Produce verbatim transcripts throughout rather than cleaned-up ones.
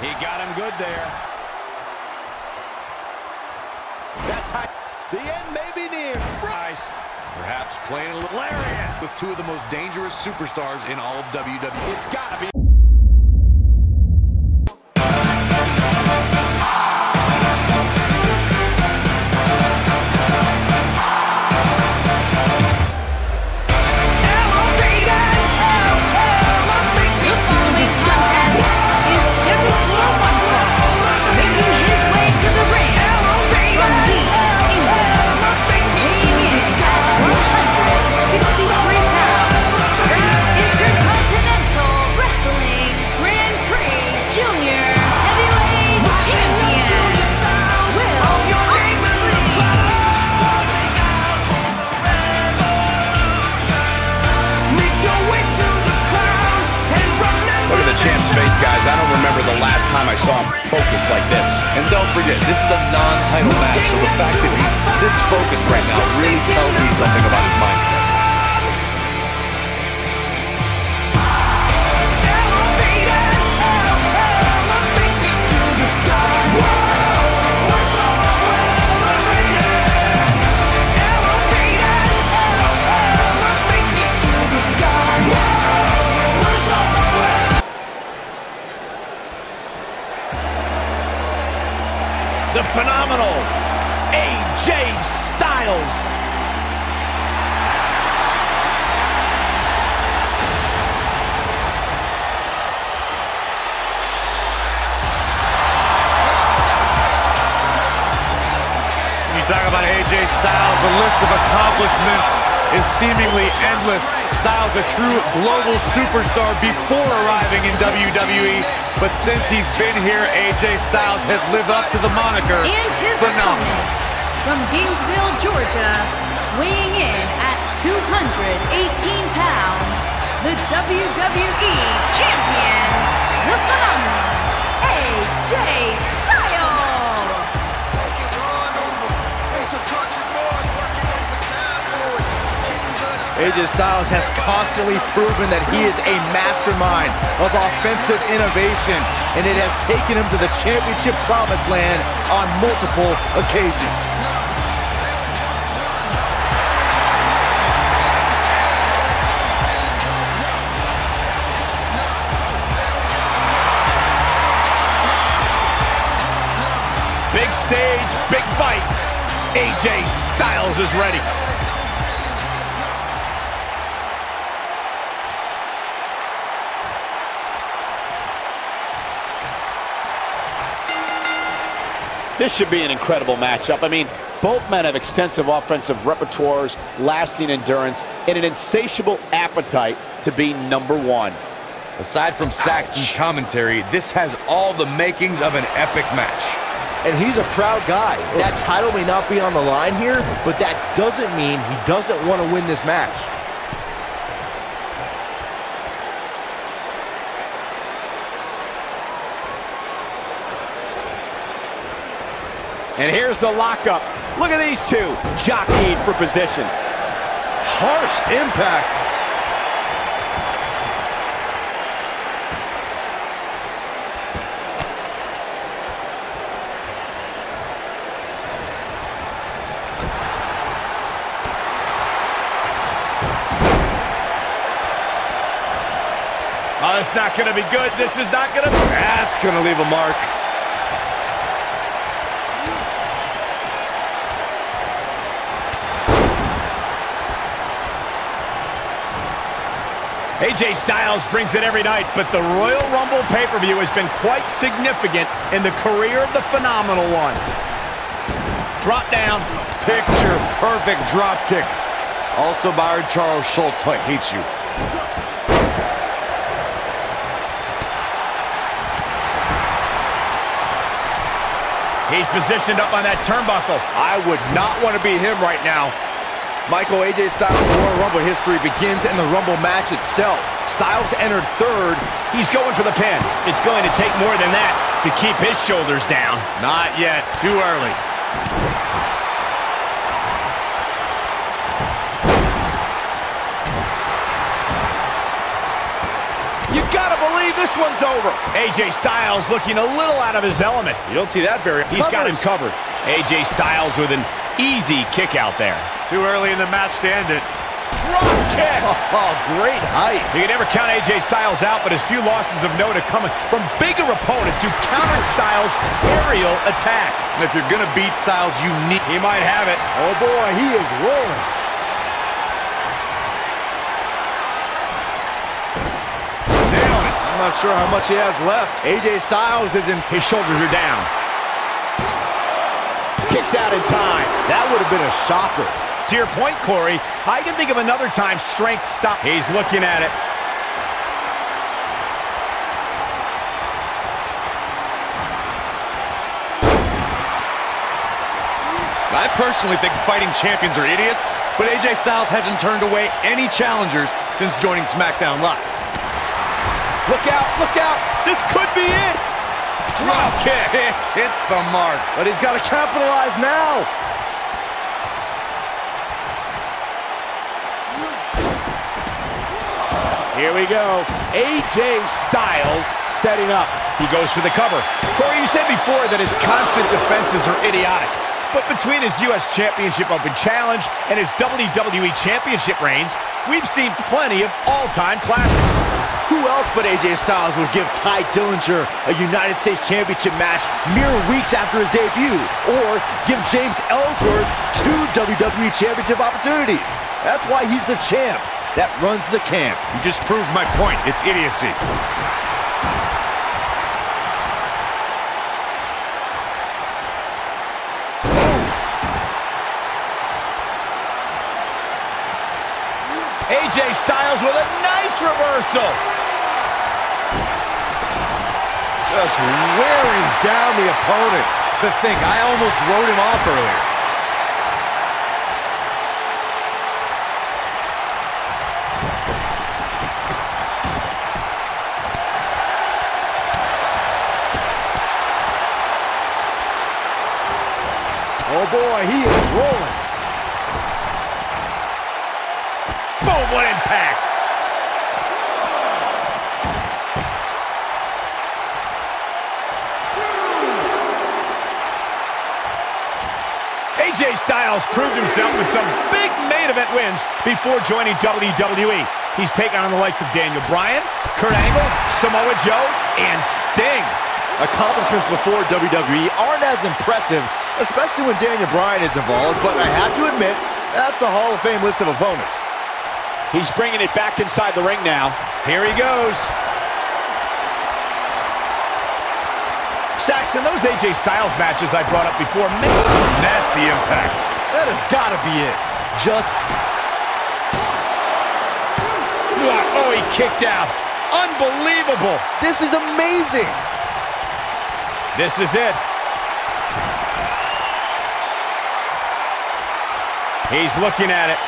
He got him good there. That's high. The end may be near. Price, perhaps playing a little lariat with two of the most dangerous superstars in all of W W E. It's got to be. I saw him focus like this. And don't forget, this is a non-title match, so the fact that he's this focused right now really tells me something about his mindset. The phenomenal A J Styles. You talk about A J Styles, the list of accomplishments is seemingly endless. Styles, a true global superstar before arriving in W W E. But since he's been here, A J Styles has lived up to the moniker, phenomenal. From Gainesville, Georgia, weighing in at two hundred eighteen pounds, the W W E champion, the phenomenal A J Styles. Make it run over. It's a country boys working overtime, boy. A J Styles has constantly proven that he is a mastermind of offensive innovation, and it has taken him to the championship promised land on multiple occasions. Big stage, big fight. A J Styles is ready. This should be an incredible matchup. I mean, both men have extensive offensive repertoires, lasting endurance, and an insatiable appetite to be number one. Aside from Saxton's commentary, this has all the makings of an epic match. And he's a proud guy. That title may not be on the line here, but that doesn't mean he doesn't want to win this match. And here's the lockup. Look at these two, jockeying for position. Harsh impact. Oh, it's not gonna be good. This is not gonna be, that's gonna leave a mark. A J Styles brings it every night, but the Royal Rumble pay-per-view has been quite significant in the career of the phenomenal one. Drop down. Picture perfect drop kick. Also by Charles Schultz, I hate you. He's positioned up on that turnbuckle. I would not want to be him right now. Michael, A J Styles' Royal Rumble history begins in the Rumble match itself. Styles entered third. He's going for the pin. It's going to take more than that to keep his shoulders down. Not yet. Too early. You gotta believe this one's over. A J Styles looking a little out of his element. You don't see that very. He's got him covered. A J Styles with an easy kick out there. Too early in the match to end it. Drop kick! Oh, oh, great height. You can never count A J Styles out, but his few losses of note have come from bigger opponents who countered Styles' aerial attack. If you're gonna beat Styles, you need. He might have it. Oh boy, he is rolling. I'm not sure how much he has left. A J Styles is in. His shoulders are down. Kicks out in time. That would have been a shocker. To your point, Corey, I can think of another time strength stop. He's looking at it. I personally think fighting champions are idiots, but A J Styles hasn't turned away any challengers since joining SmackDown Live. Look out, look out. This could be it. Drop kick. It hits the mark. But he's got to capitalize now. Here we go. A J Styles setting up. He goes for the cover. Corey, you said before that his constant defenses are idiotic. But between his U S Championship Open Challenge and his W W E Championship reigns, we've seen plenty of all-time classics. Who else but A J Styles would give Ty Dillinger a United States Championship match mere weeks after his debut? Or give James Ellsworth two W W E Championship opportunities? That's why he's the champ. That runs the camp. You just proved my point. It's idiocy. A J Styles with a nice reversal. Just wearing down the opponent. To think, I almost wrote him off earlier. Oh boy, he is rolling. Boom, what impact. A J Styles proved himself with some big main event wins before joining W W E. He's taken on the likes of Daniel Bryan, Kurt Angle, Samoa Joe, and Sting. Accomplishments before W W E aren't as impressive, especially when Daniel Bryan is involved, but I have to admit, that's a Hall of Fame list of opponents. He's bringing it back inside the ring now. Here he goes. Saxon, those A J Styles matches I brought up before. Nasty impact. That has got to be it. Just. Oh, he kicked out. Unbelievable. This is amazing. This is it. He's looking at it.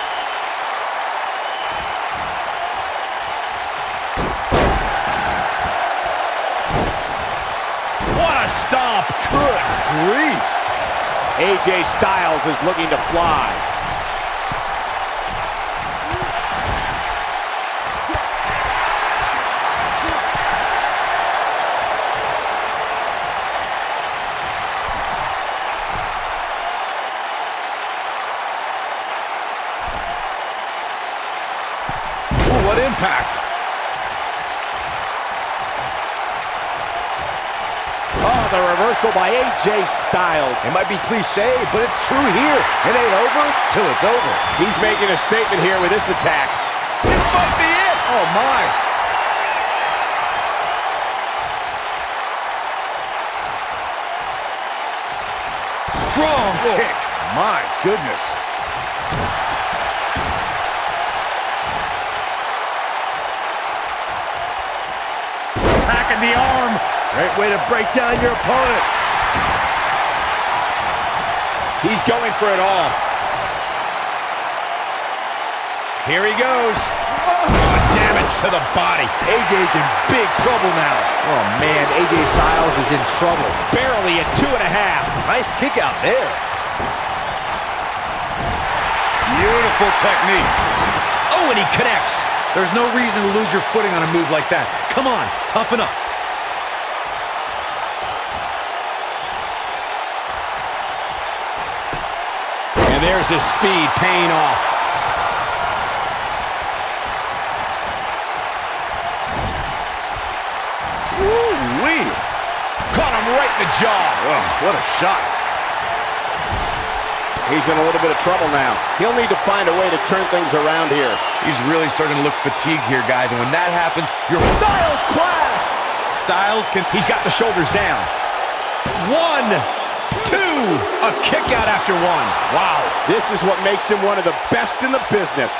Stop. Good grief. A J Styles is looking to fly. Oh, what impact. Oh, the reversal by A J Styles. It might be cliche, but it's true here. It ain't over till it's over. He's making a statement here with this attack. This might be it. Oh, my. Strong Whoa. Kick. My goodness. Attacking the arm. Great way to break down your opponent. He's going for it all. Here he goes. Oh, damage to the body. A J's in big trouble now. Oh, man, A J Styles is in trouble. Barely at two and a half. Nice kick out there. Beautiful technique. Oh, and he connects. There's no reason to lose your footing on a move like that. Come on, toughen up. And there's his speed paying off. Woo-wee. Caught him right in the jaw. Oh, what a shot. He's in a little bit of trouble now. He'll need to find a way to turn things around here. He's really starting to look fatigued here, guys. And when that happens, your Styles Clash. Styles can... He's got the shoulders down. One, two. A kick out after one. Wow. This is what makes him one of the best in the business.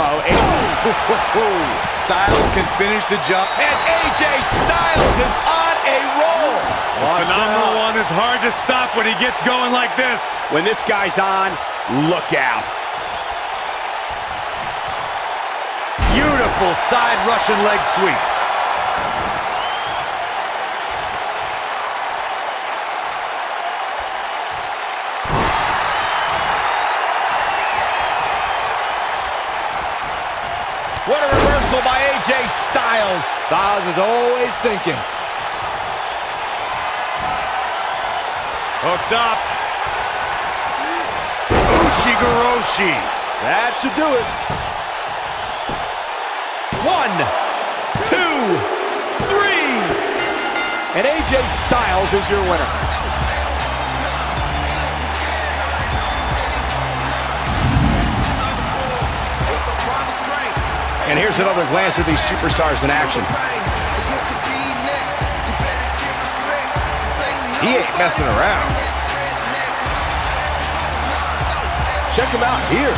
Uh-oh, A J. Styles can finish the jump, and A J Styles is on a roll. The phenomenal one is hard to stop when he gets going like this. When this guy's on, look out. Beautiful side Russian leg sweep. What a reversal by A J Styles. Styles is always thinking. Hooked up. Ushigoroshi. That should do it. One, two, three. And A J Styles is your winner. And here's another glance at these superstars in action. He ain't messing around. Check him out here.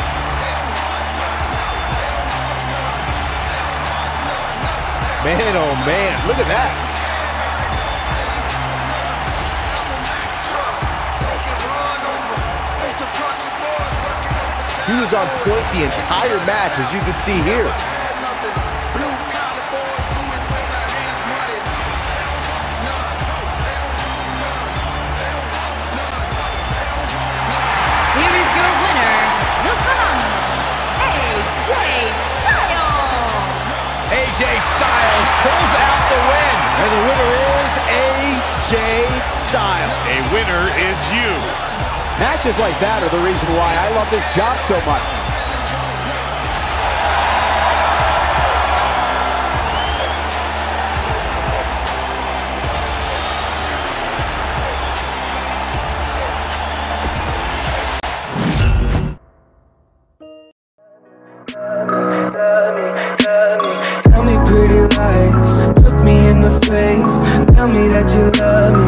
Man, oh man, look at that. He was on point the entire match, as you can see here. A J Styles pulls out the win. And the winner is A J Styles. A winner is you. Matches like that are the reason why I love this job so much. Tell me that you love me.